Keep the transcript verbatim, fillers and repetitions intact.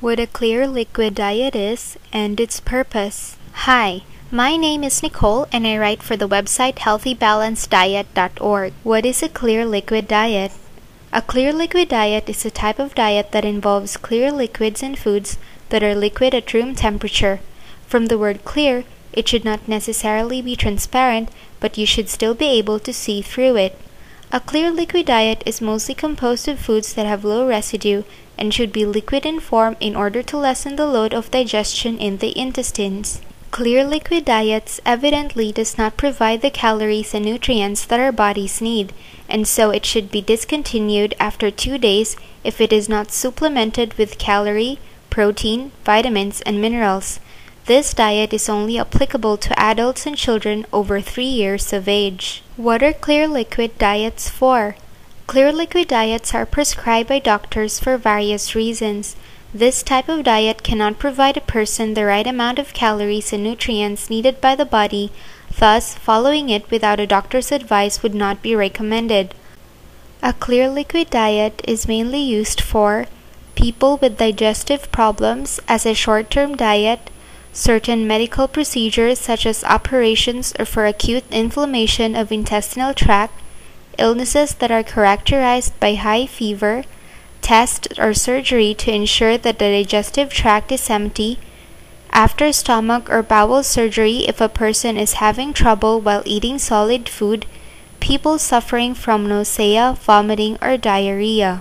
What a clear liquid diet is and its purpose. Hi, my name is Nicole and I write for the website healthy balanced diet dot org. What is a clear liquid diet? A clear liquid diet is a type of diet that involves clear liquids and foods that are liquid at room temperature. From the word clear, it should not necessarily be transparent, but you should still be able to see through it. A clear liquid diet is mostly composed of foods that have low residue and should be liquid in form in order to lessen the load of digestion in the intestines. Clear liquid diets evidently does not provide the calories and nutrients that our bodies need, and so it should be discontinued after two days if it is not supplemented with calorie, protein, vitamins, and minerals. This diet is only applicable to adults and children over three years of age. What are clear liquid diets for? Clear liquid diets are prescribed by doctors for various reasons. This type of diet cannot provide a person the right amount of calories and nutrients needed by the body, thus following it without a doctor's advice would not be recommended. A clear liquid diet is mainly used for people with digestive problems as a short-term diet, certain medical procedures such as operations or for acute inflammation of intestinal tract, illnesses that are characterized by high fever, test or surgery to ensure that the digestive tract is empty, after stomach or bowel surgery if a person is having trouble while eating solid food, people suffering from nausea, vomiting, or diarrhea.